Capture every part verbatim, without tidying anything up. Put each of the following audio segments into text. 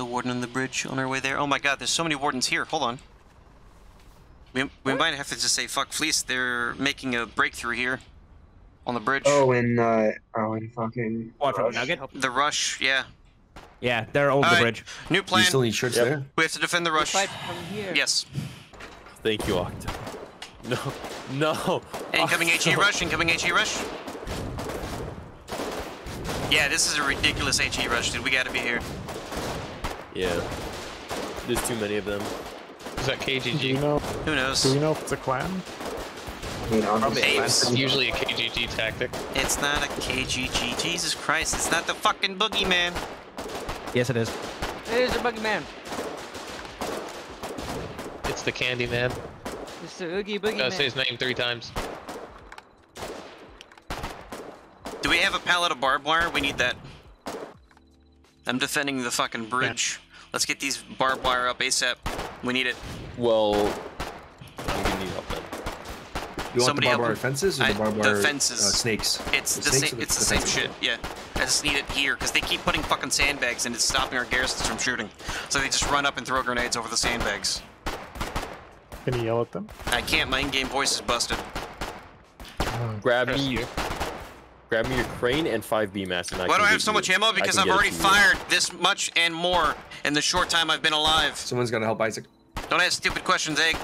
the warden on the bridge on our way there. Oh my god, there's so many wardens here. Hold on. We, we might have to just say fuck Fleece. They're making a breakthrough here on the bridge. Oh, and, uh, oh, and fucking... Watch out, Nugget. The rush, yeah. Yeah, they're over All the right. bridge. New plan. You still need shirts yep. there? We have to defend the rush. We'll fight from here. Yes. Thank you, Octa. No. No. Incoming H E rush, incoming H E rush. Yeah, this is a ridiculous H E rush, dude. We gotta be here. Yeah. There's too many of them. Is that K G G? Do you know, Who knows? Do you know if it's a clan? You know, Probably a clan. It's usually a K G G tactic. It's not a K G G. Jesus Christ, it's not the fucking boogeyman. Yes, it is. It is a boogeyman. It's the candy man. It's the oogie boogeyman. Gotta say his name three times. Do we have a pallet of barbed wire? We need that. I'm defending the fucking bridge. Yeah. Let's get these barbed wire up ASAP. We need it. Well, I'm gonna need help then. You Somebody want the barbed wire fences or I, the barbed wire uh, snakes? It's the, the snakes same. The, it's the, the same shit. Yeah. I just need it here because they keep putting fucking sandbags and it's stopping our garrisons from shooting. So they just run up and throw grenades over the sandbags. Can you yell at them? I can't. My in-game voice is busted. Oh, Grab me. You. Grab me your crane and five B M A S. Why do I have so much ammo? Because I've already fired this much and more in the short time I've been alive. Someone's gonna help Isaac. Don't ask stupid questions, Egg.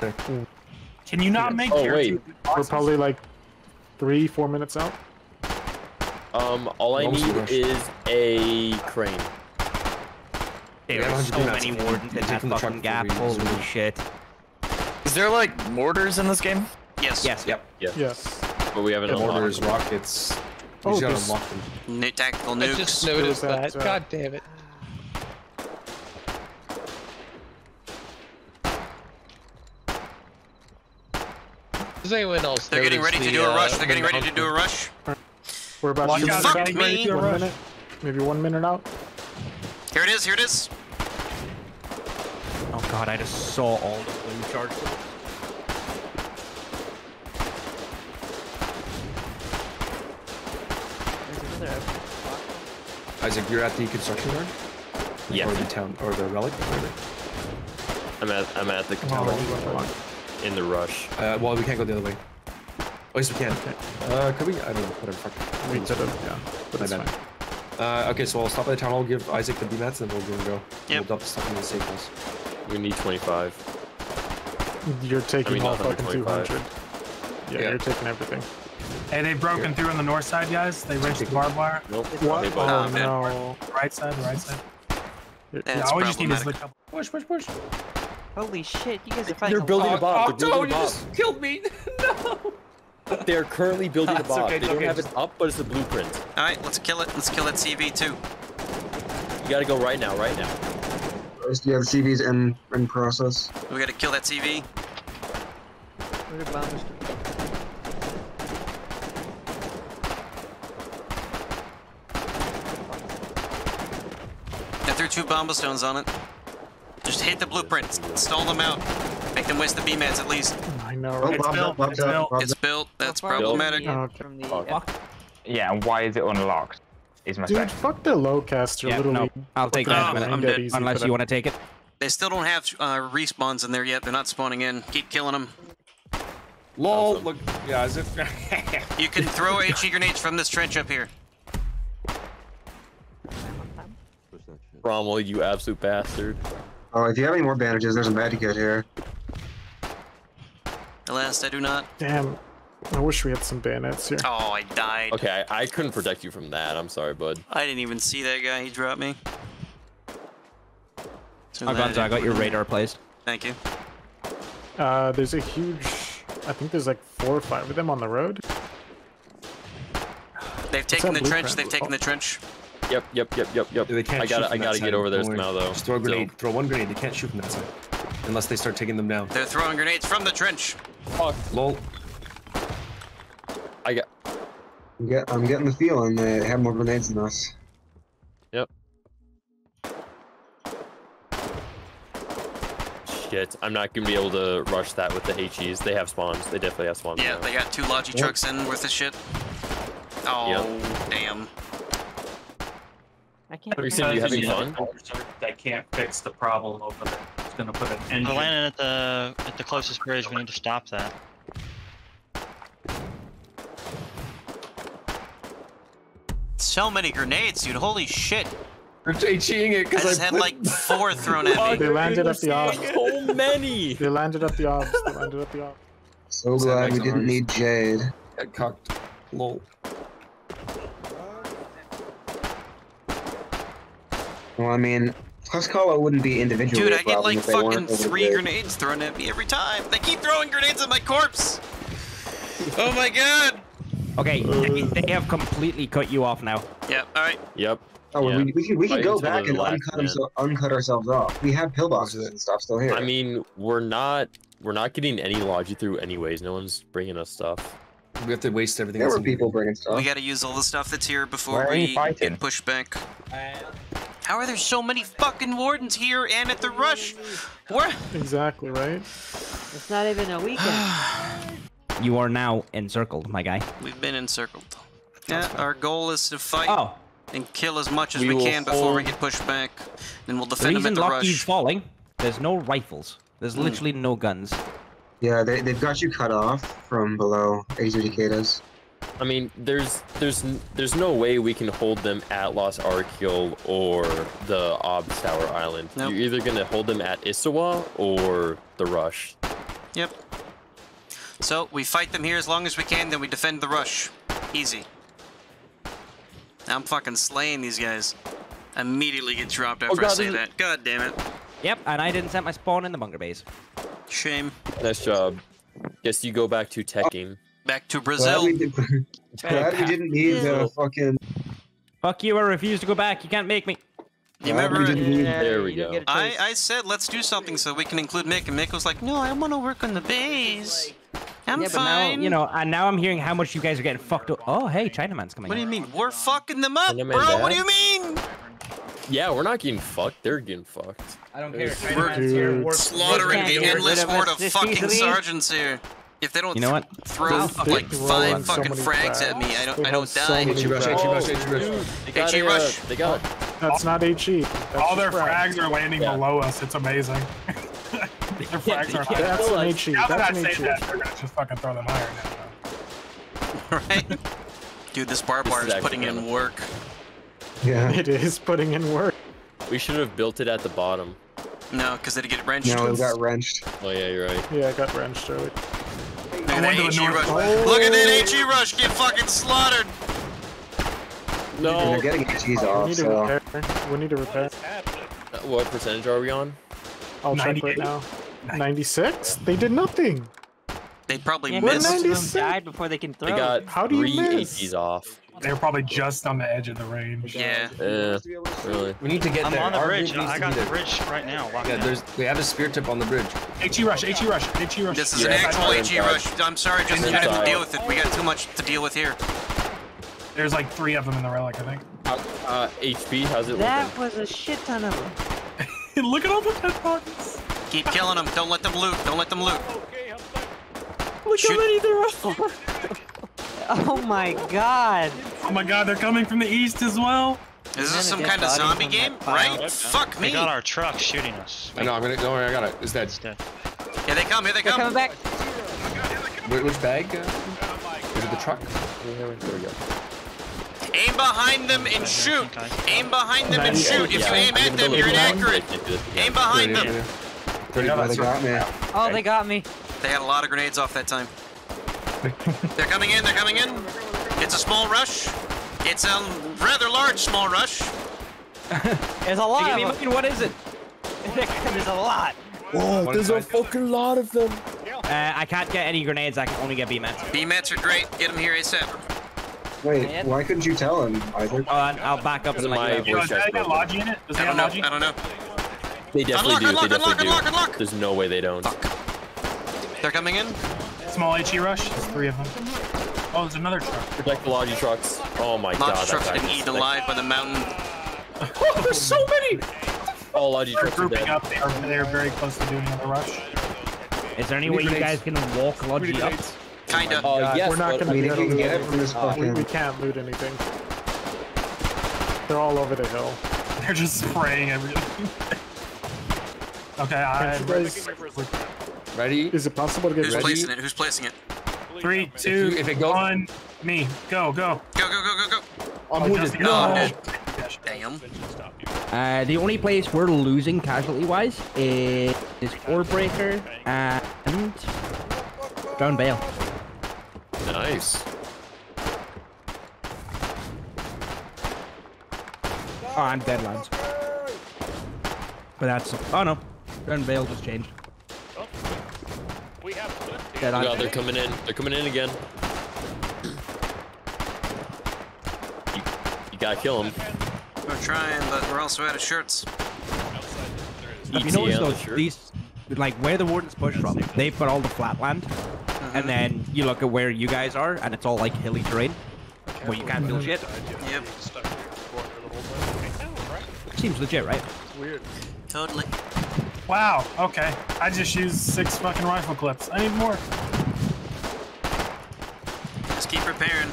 Can you not make your two good bosses? We're probably like three, four minutes out. Um, all I need is a crane. There are so many wardens in that fucking gap. Holy shit. Is there like mortars in this game? Yes. Yes. Yep. Yes. But we haven't unlocked mortars, rockets. Oh, just new tactical nukes. I just noticed that. that. God damn it. Does anyone else? They're getting ready the, to do a rush. Uh, They're getting ready to do a rush. We're about you to fucked me. One minute, maybe one minute out. Here it is. Here it is. Oh god, I just saw all the blue charges. Isaac, you're at the construction yard? Yeah. Or the town, or the relic? I'm at, I'm at the tower. Oh, in the rush. Uh, well, we can't go the other way. Oh, yes, we can. Uh, could we? I don't know. Whatever. Fuck. We could have. Yeah. But that's fine. Uh, okay, so I'll stop at the town hall, give Isaac the B M A Ts, and we'll go and go. Yep. We'll dump stuff in the safe house. We need twenty-five. You're taking I mean, all fucking two hundred. Yeah, yeah, you're taking everything. Hey, they've broken through on the north side, guys. They reached the barbed wire. Nope. What? Oh, no. Right side, right side. Yeah, all we just need is the couple. Push, push, push. Holy shit, you guys are fighting. They're building a bomb. They're building a bomb. You just killed me. No. They're currently building a bomb. They don't have it up, but it's the blueprint. All right, let's kill it. Let's kill it, C V two. You gotta go right now, right now. Do you have C Vs in, in process? We gotta kill that C V. Where did bombs go? Threw two bomba stones on it. Just hit the blueprint. Stall them out. Make them waste the B M A Ts at least. I know, right? It's built. It's built. It's built. That's problematic. From the, uh, yeah, and why is it unlocked? Is my Dude, fact. fuck the low caster. Yeah, no, I'll take that. Oh, I'm dead. Easy, Unless you want to take it. They still don't have uh, respawns in there yet. They're not spawning in. Keep killing them. Lol. Awesome. Look. Yeah, as if. You can throw H E grenades from this trench up here. Rommel, you absolute bastard. Oh, if you have any more bandages, there's a magic kit here. Alas, I do not. Damn. I wish we had some bayonets here. Oh, I died. Okay, I, I couldn't protect you from that. I'm sorry, bud. I didn't even see that guy. He dropped me. So I, got, I got your radar placed. Thank you. Uh, there's a huge... I think there's like four or five of them on the road. They've taken the trench. They've taken the trench. Yep, yep, yep, yep, yep. They can't I gotta, I gotta get over there somehow, though. Just throw a grenade. So. Throw one grenade. They can't shoot from that side. Unless they start taking them down. They're throwing grenades from the trench. Fuck. Lol. I got... I'm, get, I'm getting the feeling they have more grenades than us. Yep. Shit. I'm not gonna be able to rush that with the H Es. They have spawns. They definitely have spawns. Yeah, now. They got two Logi yep. trucks in worth of shit. Oh, yep. Damn. I can't. You said you having fun? That can't fix the problem over there. It's gonna put an end. I landed at the at the closest bridge. We need to stop that. So many grenades, dude! Holy shit! They're cheating it because I just I had put... like four thrown at me. They landed at the orbs. So many. They landed at the orbs. They landed at the orbs. So glad we didn't need Jade. Got cocked. Lol. Well, I mean, Huskala wouldn't be individual. Dude, I get like fucking three grenades thrown at me every time. They keep throwing grenades at my corpse. Oh my god. Okay, they, they have completely cut you off now. Yep. All right. Yep. Oh, yeah. we, we can we can go back and uncut, himself, uncut ourselves off. We have pillboxes and stuff still here. I mean, we're not we're not getting any logi through anyways. No one's bringing us stuff. We have to waste everything. There were people bringing stuff. We got to use all the stuff that's here before we get pushed back. How are there so many fucking wardens here and at the rush? Where? Exactly, right? It's not even a weekend. You are now encircled, my guy. We've been encircled. Yeah, our goal is to fight oh. and kill as much as we, we can before hold. we get pushed back. Then we'll defend the them at the rush. The reason Lockheed's falling, there's no rifles. There's mm. literally no guns. Yeah, they, they've got you cut off from below, Exudicatus. I mean, there's there's there's no way we can hold them at Los Arquil or the Obs Tower Island. Nope. You're either gonna hold them at Issawa or the Rush. Yep. So we fight them here as long as we can, then we defend the Rush. Easy. I'm fucking slaying these guys. I immediately get dropped after oh, God, I say that. God damn it. Yep, and I didn't set my spawn in the bunker base. Shame. Nice job. Guess you go back to teching. Back to Brazil. Glad we, did, glad we didn't need the uh, fucking. Fuck you! I refuse to go back. You can't make me. You remember? We didn't need... There we go. I I said let's do something so we can include Mick, and Mick was like, "No, I want to work on the base. I'm yeah, fine." But now, you know, and now I'm hearing how much you guys are getting fucked up. Oh, hey, Chinaman's coming. What do you mean? We're fucking them up, Chinaman bro. Dad? What do you mean? Yeah, we're not getting fucked. They're getting fucked. I don't care. Chinaman's here. We're slaughtering the endless horde of fucking sergeants here. If they don't you know what? throw they, like they five fucking so frags at me, I don't I don't die. H E rush, H E rush, H E rush. H E rush. They got it. That's not H E. All their frags, frags are landing yeah. below us. It's amazing. Their frags are high. That's an H E. Now that I say that, they're gonna just fucking throw them higher now. Right? Dude, this barbed wire is putting in work. Yeah, it is putting in work. We should have built it at the bottom. No, because it'd get wrenched. No, it got wrenched. Oh yeah, you're right. Yeah, it got wrenched early. Look at, that HE rush. Oh. Look at that HE rush get fucking slaughtered! No. They're getting H Es off, we need to repair. So. We need to repair. What, what percentage are we on? I'll check right now. ninety-six? They did nothing. They probably yeah, missed. ninety-six? They died before they can throw. They got How do you three miss? H Es off. They were probably just on the edge of the range. Yeah. Yeah, really. We need to get I'm there. I'm on the bridge. I got the bridge right now. Yeah, there's, we have a spear tip on the bridge. HE rush, HE rush, HE rush. This is yeah, an actual HE rush. I'm sorry, just you have to deal with it. We got too much to deal with here. There's like three of them in the relic, I think. Uh, uh, H P, how's it that looking? That was a shit ton of them. Look at all the dead bodies. Keep killing them. Don't let them loot. Don't let them loot. Okay, I'm back. Look Shoot. how many there are. Oh my god! Oh my god, they're coming from the east as well! Is this some kind of zombie game? Right? Yep. Fuck me! They got our truck shooting us. I know, I'm gonna- don't worry, I got it. It's dead. It's dead. Here they come, here they come! They're coming back! Wait, which bag? Is it the truck? There we go. Aim behind them and shoot! Aim behind them and shoot! If you aim at them, you're inaccurate! Aim behind them! Oh, they got me. They had a lot of grenades off that time. They're coming in, they're coming in. It's a small rush. It's a rather large small rush. There's a lot of them. What is it? There's a lot. Whoa, there's a fucking lot of them. Uh, I can't get any grenades, I can only get B mats. B mats are great, get them here ASAP. Wait, why couldn't you tell him, Isaac? Oh, I'll back up to my... Does that have logi in it? Does that have logi? I don't know. They definitely do, they definitely do. There's no way they don't. Fuck. They're coming in. Small HE rush. There's three of them. Oh, there's another truck. Protect the logi trucks. Oh my god. Logi trucks been eaten alive by the mountain. Oh, there's so many. All logi trucks are grouping up. They are, they are very close to doing another rush. Is there any way you guys can walk logi up? Kinda. Oh, yes. We're not gonna be able to get it from this fucking. We can't loot anything. They're all over the hill. They're just spraying everything. Okay, I'm ready. Is it possible to get Who's ready? Who's placing it? Who's placing it? Three, two, if you, if it goes, one, me. Go, go. Go, go, go, go, go. I'm wounded. No. no. Damn. Uh, the only place we're losing casualty-wise is Orebreaker and Drowned Bale. Nice. Oh, I'm dead, lads. But that's... Oh, no. Drowned Bale just changed. We have dead on. God, they're coming in. They're coming in again. You, you gotta kill him. We're trying, but we're also out of shirts. You notice those shirt? These, like where the Warden's pushed from, they've got all the flatland, uh-huh. and then you look at where you guys are, and it's all like hilly terrain, where you can't build shit. Yep. Seems legit, right? It's weird. Totally. Wow. Okay. I just used six fucking rifle clips. I need more. Just keep repairing.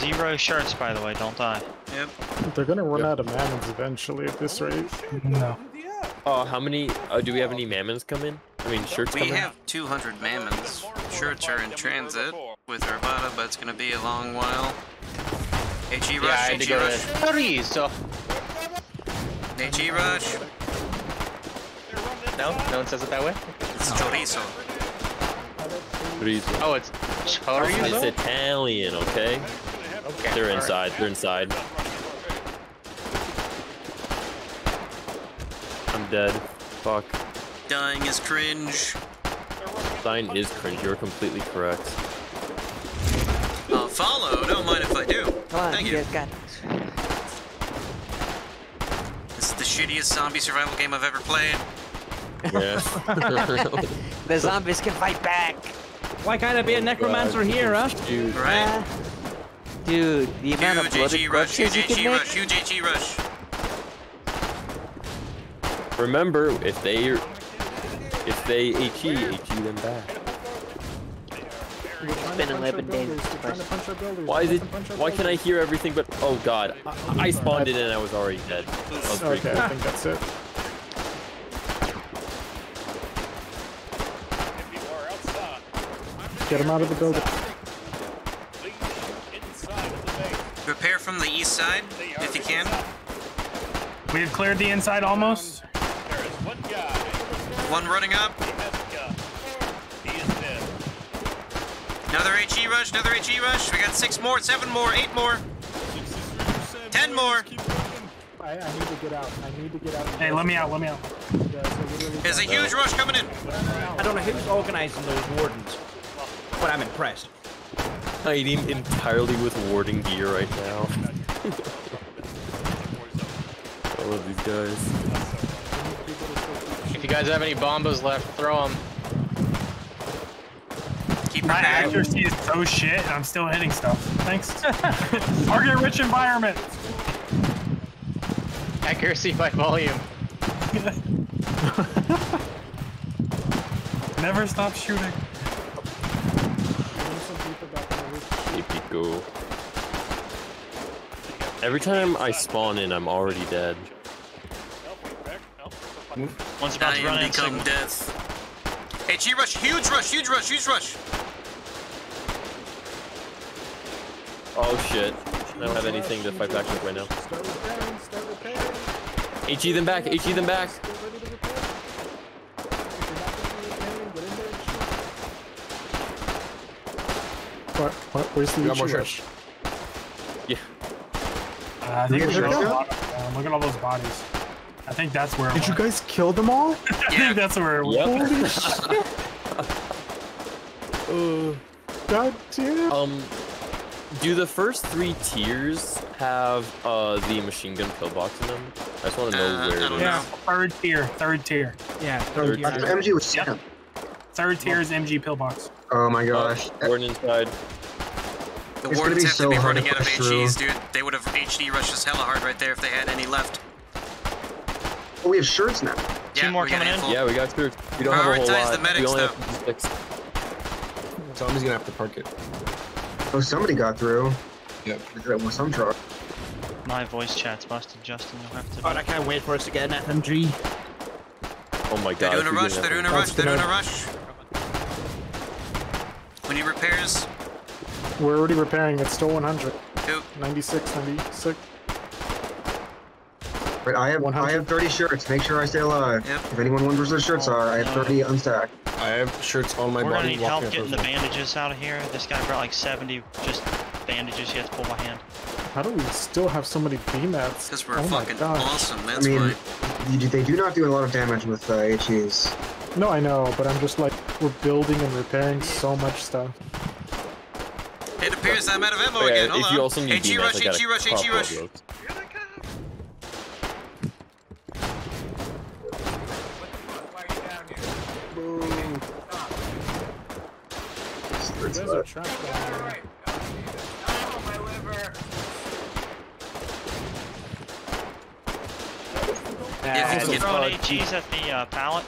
Zero shirts, by the way. Don't die. Yep. They're gonna run yep. out of mammons eventually at this rate. No. Oh, uh, how many? Uh, do we have any mammons come in? I mean, shirts. We come have in? two hundred mammons. Shirts are in transit with Arvada, but it's gonna be a long while. H E rush. Yeah, I had to go to H E rush. No, no one says it that way. It's chorizo. Chorizo. Oh, it's chorizo. It's Italian, okay? Okay. They're inside. They're inside. I'm dead. Fuck. Dying is cringe. Dying is cringe. You're completely correct. I'll follow. Don't mind if I do. On, Thank you. This is the shittiest zombie survival game I've ever played. Yeah. The zombies can fight back. Why can't I be a necromancer God. here, huh? Dude. Right. Uh, Dude, the Huge amount of bloody rush, huge HE rush, huge HE rush. Remember, if they if they HE, HE them back. It's been eleven days. Why is it? Why can I hear everything? But oh god, I, I spawned in and I was already dead. Was okay, cool. I think that's it. Get him out of the building. Repair from the east side, if you can. We have cleared the inside almost. There is one guy. One running up. He is dead. Another HE rush, another HE rush. We got six more, seven more, eight more. Ten more. I, I need to get out. I need to get out. Hey, let me out, let me out. There's a huge rush coming in. I don't know who's organizing those wardens, but I'm impressed. Hiding entirely with warding gear right now. I love these guys. If you guys have any bombas left, throw them. Keep my accuracy is so shit, and I'm still hitting stuff. Thanks. Target rich environment. Accuracy by volume. Never stop shooting. Go. Every time I spawn in, I'm already dead. Once about to run become death. HE rush, huge rush, huge rush, huge rush. Oh shit! I don't have anything to fight back with right now. HE them back, HE them back. What, what, where's the more rush? Yeah. Uh, I think there's a lot of them. Look at all those bodies. I think that's where. Did it you went. guys kill them all? I think that's where. It yep. went. Holy shit. uh, God damn. Um, do the first three tiers have uh the machine gun pillbox in them? I just want to know uh, where it is. Yeah, third tier, third tier. Yeah, third, third tier. M G was yep. Third tier is M G pillbox. Oh my gosh. Uh, Warden inside. The it's Wardens have so to be running out of H Es, dude. They would have H D rushed us hella hard right there if they had any left. Oh, we have shirts now. Yeah, Two more coming in. Yeah, we got shirts. We don't Prioritize have a whole lot. The medics, we only though. have six. Somebody's gonna have to park it. Oh, somebody got through. Yep. Some truck. My voice chat's busted, Justin. You'll have to. Alright, I can't wait for us to get an F M G. Oh my god. They're doing a rush, they're doing a rush, they're doing a rush. We need repairs. We're already repairing, it's still one hundred. Two. ninety-six, ninety-six. Wait, I have one hundred. I have thirty shirts, make sure I stay alive. Yep. If anyone wonders where the shirts oh, are, I have thirty unstacked. I have shirts on my We're body. We're gonna need help getting the bandages out of here. This guy brought like seventy just bandages he has to pull by hand. How do we still have so many B M A Ts? Because we're oh fucking awesome, that's I mean, why. They do not do a lot of damage with uh, H Es. No, I know, but I'm just like, we're building and repairing so much stuff. It appears I'm out of ammo again, hold on. Also need HE rush, HE rush, HE rush. Here they come. What the fuck, why are you down here? Boom. Stop. There's a truck down there. Yeah, get throwing A Gs at the uh, pallet.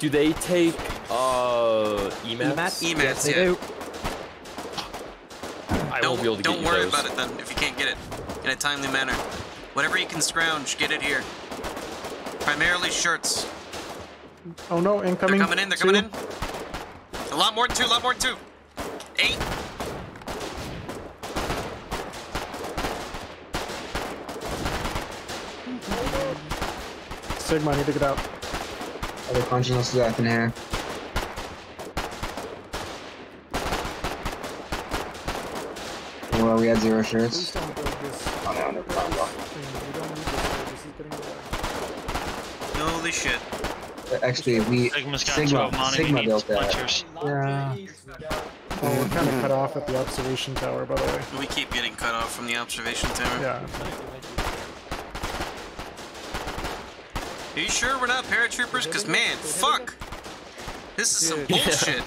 Do they take uh, E M A Ts? E M A Ts, yes, they yeah. do. I don't, won't be able to don't get you worry those. About it then if you can't get it in a timely manner. Whatever you can scrounge, get it here. Primarily shirts. Oh no, incoming. They're coming in, they're coming two. in. A lot more than two, a lot more than two. Eight. Sigma, I need to get out. Other consciousness is up in here. Well, we had zero shirts. Oh, no, no, no, no. Holy shit. Actually, we. Sigma's got Sigma, Sigma, Sigma built that. Yeah. Oh, we're kind of cut off at the observation tower, by the way. We keep getting cut off from the observation tower. Yeah. Are you sure we're not paratroopers? Because, man, fuck! This is some bullshit.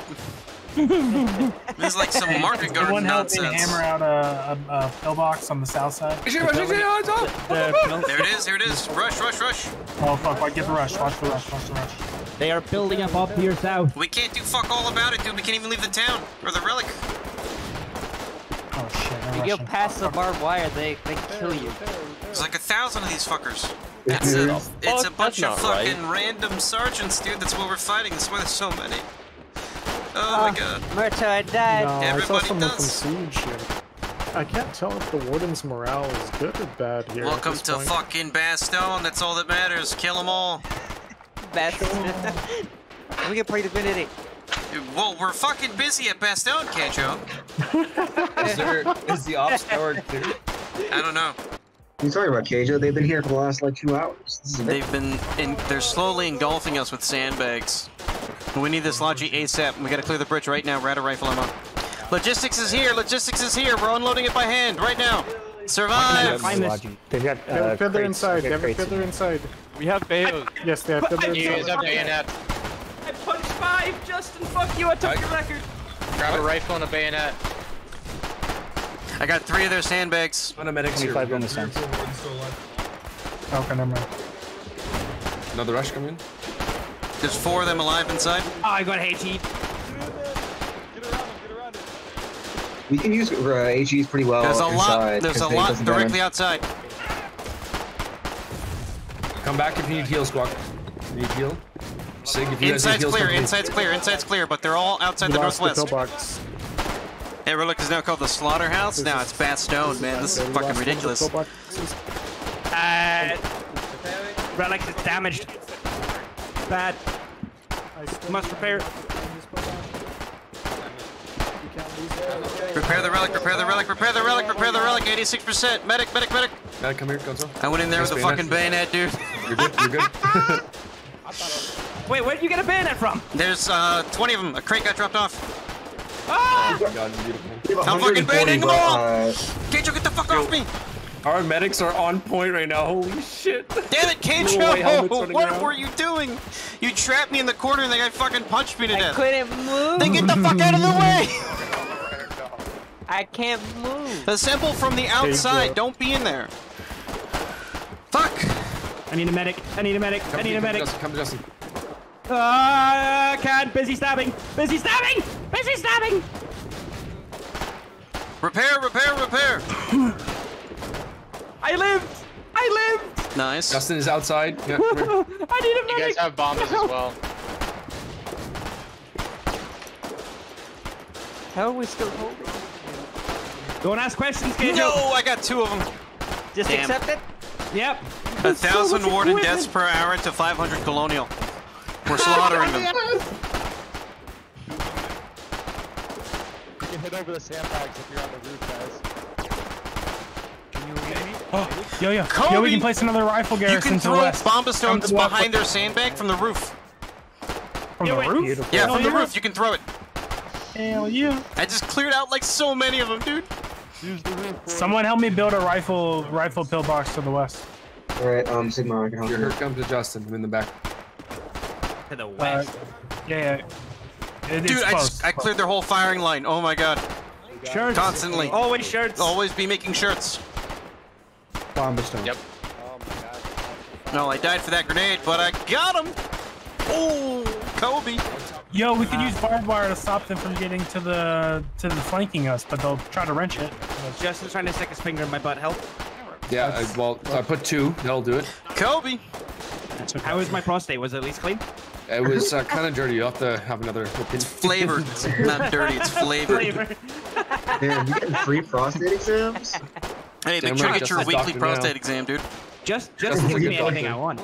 This is like some market guard nonsense. One hammer out a, a, a pillbox on the south side. There it is, here it is. Rush, rush, rush. Oh, fuck, I get the rush. Watch the rush, watch the rush. They are building up up here south. We can't do fuck all about it, dude. We can't even leave the town or the relic. Oh, shit. If you go past the barbed wire, they, they kill you. There's like a thousand of these fuckers. That's a, it's a bunch of fucking right. random sergeants, dude. That's what we're fighting. That's why there's so many. Oh, oh my god. Murto, I died. No, Everybody I saw does. From siege here. I can't tell if the Warden's morale is good or bad here. Welcome to point. fucking Bastogne. That's all that matters. Kill them all. Bastogne. We can play Divinity. Well, we're fucking busy at Bastogne, Kajo. Is there, is the ops tower clear? I don't know. You talking about Kajo? They've been here for the last like two hours. They've been in. They're slowly engulfing us with sandbags. We need this Logi ASAP. We gotta clear the bridge right now. We're out of rifle ammo. Logistics is here. Logistics is here. We're unloading it by hand right now. Survive. They've got uh, feather inside. They have a feather inside. We have Bayos. Yes, they have feather inside. I punched five. Justin, fuck you. I took I, your record. Grab a rifle and a bayonet. I got three of their sandbags. I'm medic twenty-five on the sand. Oh, okay, never mind. Another rush coming in. There's four of them alive inside. Oh, I got H E. Get around him, get around him. We can use uh, H Es pretty well. There's a lot, there's a lot directly outside. Come back if you need heal, squad. Need heal? Sig, if you inside's guys need clear, heal, inside's clear, inside's clear, but they're all outside the northwest. That relic is now called the Slaughterhouse. Now it's Bastogne, man. This is fucking ridiculous. Uh, relic is damaged. Bad. Must repair. Repair the relic. Repair the relic. Repair the relic. Repair the relic. Eighty-six percent. Medic. Medic. Medic. Medic, come here, Gonzo. I went in there with a fucking bayonet, dude. You're good. You're good. Wait, where did you get a bayonet from? There's uh, twenty of them. A crate got dropped off. Ah! Oh my god, beautiful. I'm fucking baiting them all! Uh, Kajo, get the fuck Yo, off me! Our medics are on point right now, holy shit. Damn it, Kajo! What around. were you doing? You trapped me in the corner and the guy fucking punched me to I death. I couldn't move! Then get the fuck out of the way! I can't move. Assemble from the outside, don't be in there. Fuck! I need a medic, I need a medic, come I need me, a medic. Come to Justin, come to Justin. Ah, uh, can't. Busy stabbing. Busy stabbing. Busy stabbing. Repair, repair, repair. I I lived! I lived! Nice. Justin is outside. Yeah, I need a medic! You guys have bombs as well. How are we still holding? Don't ask questions, Gajo. No, I got two of them. Just Damn. accept it? Yep. A thousand so warden deaths per hour to five hundred colonial. We're slaughtering them. You can hit over the sandbags if you're on the roof, guys. Can you get me? Oh, yo, yo. Kobe. Yo, we can place another rifle garrison to the west. You can throw bomba stones behind their sandbag from the roof. From the roof? Beautiful. Yeah, from the roof. You can throw it. Hell yeah. I just cleared out like so many of them, dude. Someone help me build a rifle rifle pillbox to the west. Alright, um, Sigma, I can help you. Here comes Justin, I'm in the back. To the west? Uh, yeah, yeah. It, dude, I, just, I cleared their whole firing line. Oh my god. Shirts. Constantly. Always shirts. Always be making shirts. Bomb stone. Yep. Oh my god. No, I died for that grenade, but I got him! Oh, Kobe. Yo, we could uh, use barbed wire to stop them from getting to the to the flanking us, but they'll try to wrench it. Justin's trying to stick his finger in my butt. Help. Yeah, I, well, I put two. That'll do it. Kobe. Okay. How was my prostate? Was it at least clean? It was uh, kind of dirty. You'll have to have another. It's flavored. It's not dirty. It's flavored. Flavored. Damn, you getting free prostate exams? Hey, make sure you get your weekly prostate now. exam, dude. Just, just give me anything I want.